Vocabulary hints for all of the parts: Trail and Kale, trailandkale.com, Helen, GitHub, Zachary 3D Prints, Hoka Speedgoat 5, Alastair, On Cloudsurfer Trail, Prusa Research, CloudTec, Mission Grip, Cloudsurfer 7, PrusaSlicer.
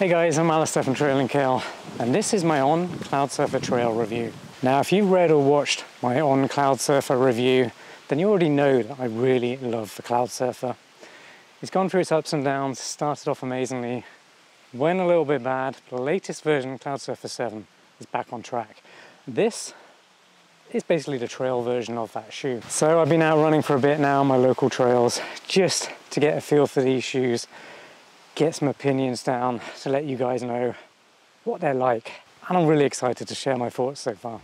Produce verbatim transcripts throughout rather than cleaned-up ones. Hey guys, I'm Alastair from Trail and Kale, and this is my On Cloudsurfer Trail review. Now, if you've read or watched my On Cloudsurfer review, then you already know that I really love the Cloudsurfer. It's gone through its ups and downs, started off amazingly, went a little bit bad. The latest version, Cloudsurfer seven, is back on track. This is basically the trail version of that shoe. So I've been out running for a bit now on my local trails, just to get a feel for these shoes, get some opinions down to let you guys know what they're like. And I'm really excited to share my thoughts so far.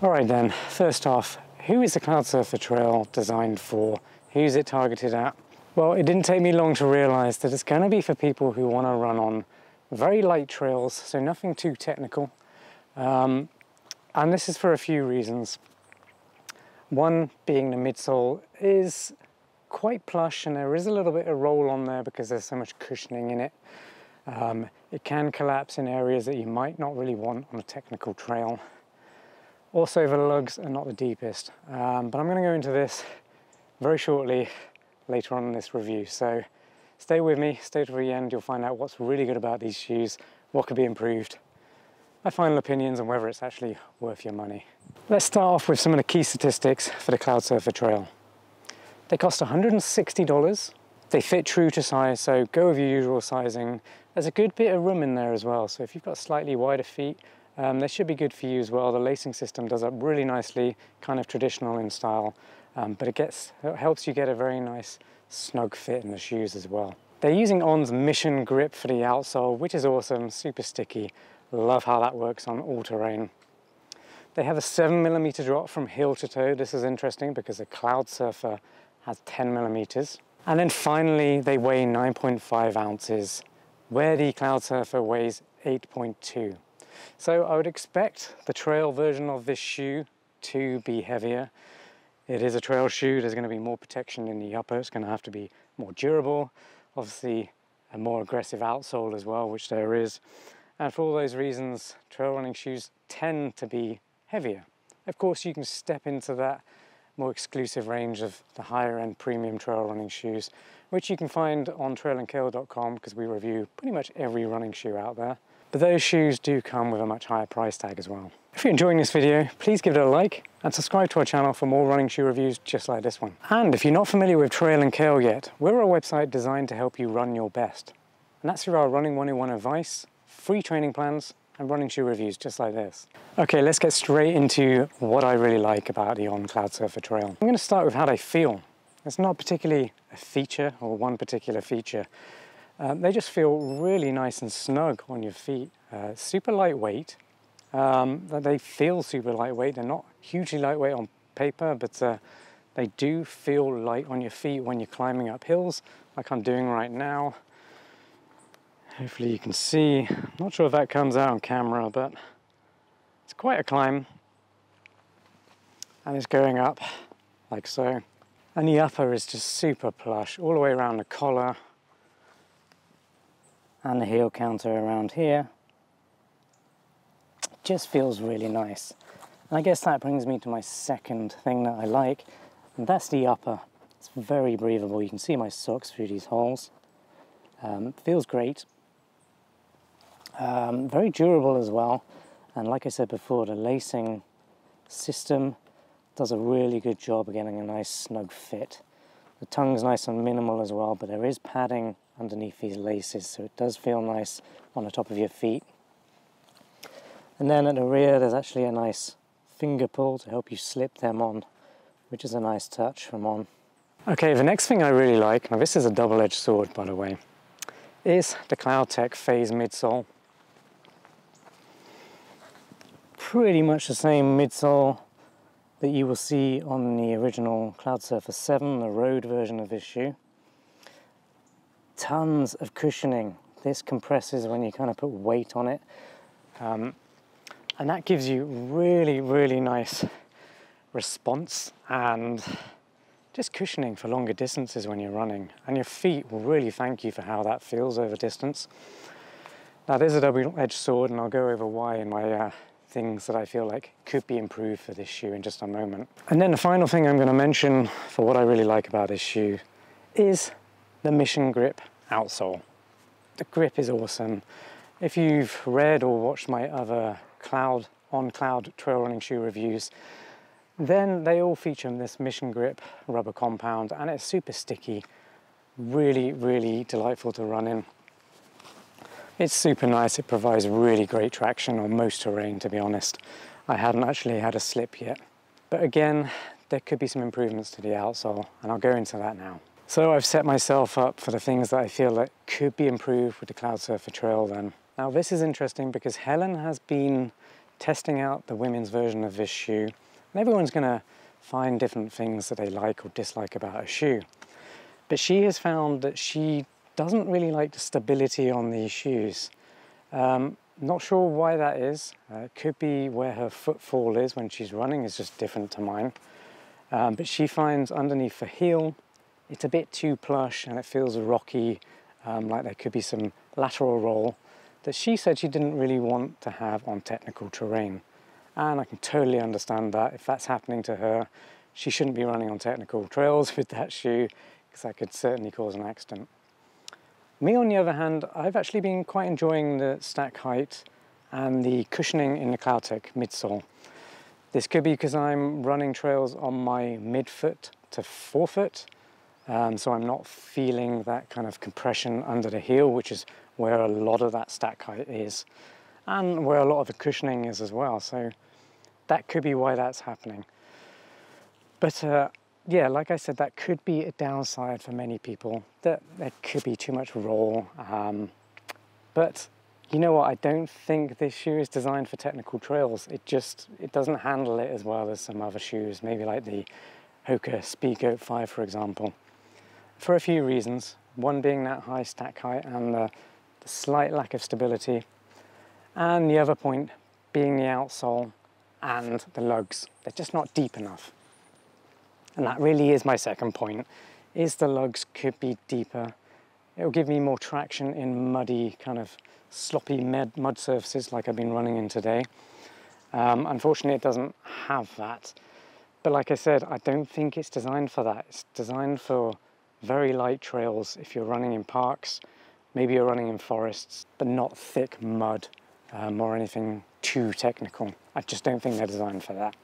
All right then, first off, who is the Cloudsurfer Trail designed for? Who's it targeted at? Well, it didn't take me long to realize that it's going to be for people who want to run on very light trails, so nothing too technical. Um, and this is for a few reasons. One being the midsole is quite plush and there is a little bit of roll on there because there's so much cushioning in it. Um, it can collapse in areas that you might not really want on a technical trail. Also, the lugs are not the deepest, um, but I'm going to go into this very shortly later on in this review, so stay with me, stay to the end, you'll find out what's really good about these shoes, what could be improved, my final opinions on whether it's actually worth your money. Let's start off with some of the key statistics for the Cloudsurfer Trail. They cost one hundred and sixty dollars, they fit true to size, so go with your usual sizing. There's a good bit of room in there as well, so if you've got slightly wider feet, um, they should be good for you as well. The lacing system does up really nicely, kind of traditional in style. Um, but it, gets, it helps you get a very nice snug fit in the shoes as well. They're using On's Mission Grip for the outsole, which is awesome, super sticky. Love how that works on all terrain. They have a seven millimeter drop from heel to toe. This is interesting because the Cloudsurfer has ten millimeters. And then finally, they weigh nine point five ounces, where the Cloudsurfer weighs eight point two. So I would expect the trail version of this shoe to be heavier. It is a trail shoe, there's going to be more protection in the upper, it's going to have to be more durable, obviously a more aggressive outsole as well, which there is. And for all those reasons, trail running shoes tend to be heavier. Of course, you can step into that more exclusive range of the higher end premium trail running shoes, which you can find on trail and kale dot com because we review pretty much every running shoe out there. But those shoes do come with a much higher price tag as well. If you're enjoying this video, please give it a like and subscribe to our channel for more running shoe reviews just like this one. And if you're not familiar with Trail and Kale yet, we're a website designed to help you run your best. And that's through our Running one oh one advice, free training plans, and running shoe reviews just like this. Okay, let's get straight into what I really like about the On Cloudsurfer Trail. I'm going to start with how they feel. It's not particularly a feature or one particular feature. Um, they just feel really nice and snug on your feet. Uh, super lightweight, um, they feel super lightweight. They're not hugely lightweight on paper, but uh, they do feel light on your feet when you're climbing up hills, like I'm doing right now. Hopefully you can see. I'm not sure if that comes out on camera, but it's quite a climb. And it's going up like so. And the upper is just super plush, all the way around the collar. And the heel counter around here just feels really nice. And I guess that brings me to my second thing that I like, and that's the upper. It's very breathable. You can see my socks through these holes. Um, feels great. Um, very durable as well. And like I said before, the lacing system does a really good job of getting a nice snug fit. The tongue's nice and minimal as well, but there is padding underneath these laces, so it does feel nice on the top of your feet. And then at the rear there's actually a nice finger pull to help you slip them on, which is a nice touch from On. Okay, the next thing I really like, now this is a double-edged sword by the way, is the CloudTec Phase midsole. Pretty much the same midsole that you will see on the original Cloudsurfer seven, the road version of this shoe. Tons of cushioning. This compresses when you kind of put weight on it. Um, and that gives you really, really nice response and just cushioning for longer distances when you're running. And your feet will really thank you for how that feels over distance. Now there's a double-edged sword, and I'll go over why in my uh, things that I feel like could be improved for this shoe in just a moment. And then the final thing I'm going to mention for what I really like about this shoe is the Mission Grip outsole. The grip is awesome. If you've read or watched my other Cloud On Cloud trail running shoe reviews, then they all feature this Mission Grip rubber compound, and it's super sticky, really, really delightful to run in. It's super nice. It provides really great traction on most terrain, to be honest. I haven't actually had a slip yet. But again, there could be some improvements to the outsole, and I'll go into that now. So I've set myself up for the things that I feel that could be improved with the Cloudsurfer Trail then. Now this is interesting because Helen has been testing out the women's version of this shoe, and everyone's going to find different things that they like or dislike about a shoe. But she has found that she doesn't really like the stability on these shoes. Um, not sure why that is. Uh, it could be where her footfall is when she's running is just different to mine. Um, but she finds underneath the heel, it's a bit too plush and it feels rocky, um, like there could be some lateral roll that she said she didn't really want to have on technical terrain. And I can totally understand that. If that's happening to her, she shouldn't be running on technical trails with that shoe, because that could certainly cause an accident. Me, on the other hand, I've actually been quite enjoying the stack height and the cushioning in the CloudTec midsole. This could be because I'm running trails on my midfoot to forefoot, um, so I'm not feeling that kind of compression under the heel, which is where a lot of that stack height is, and where a lot of the cushioning is as well, so that could be why that's happening. But uh, yeah, like I said, that could be a downside for many people, that there could be too much roll. Um, but you know what, I don't think this shoe is designed for technical trails. It just, it doesn't handle it as well as some other shoes, maybe like the Hoka Speedgoat five, for example. For a few reasons, one being that high stack height and the, the slight lack of stability. And the other point being the outsole and the lugs. They're just not deep enough. And that really is my second point, is the lugs could be deeper. It'll give me more traction in muddy, kind of sloppy mud surfaces like I've been running in today. Um, unfortunately, it doesn't have that. But like I said, I don't think it's designed for that. It's designed for very light trails if you're running in parks, maybe you're running in forests, but not thick mud um, or anything too technical. I just don't think they're designed for that.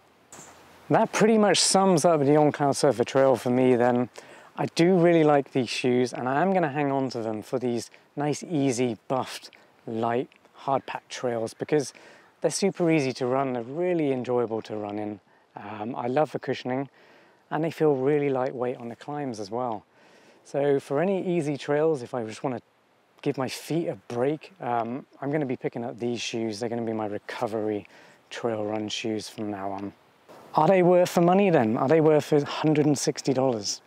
That pretty much sums up the On Cloudsurfer Trail for me then. I do really like these shoes, and I am going to hang on to them for these nice, easy, buffed, light, hard-packed trails, because they're super easy to run, they're really enjoyable to run in. Um, I love the cushioning, and they feel really lightweight on the climbs as well. So for any easy trails, if I just want to give my feet a break, um, I'm going to be picking up these shoes. They're going to be my recovery trail run shoes from now on. Are they worth the money then? Are they worth one hundred and sixty dollars?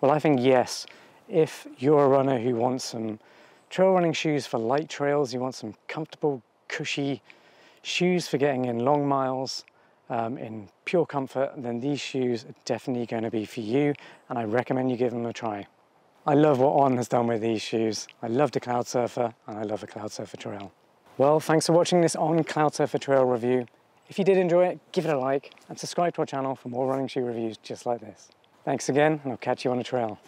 Well, I think yes. If you're a runner who wants some trail running shoes for light trails, you want some comfortable, cushy shoes for getting in long miles um, in pure comfort, then these shoes are definitely going to be for you, and I recommend you give them a try. I love what On has done with these shoes. I love the Cloudsurfer, and I love the Cloudsurfer Trail. Well, thanks for watching this On Cloudsurfer Trail review. If you did enjoy it, give it a like and subscribe to our channel for more running shoe reviews just like this. Thanks again, and I'll catch you on the trail.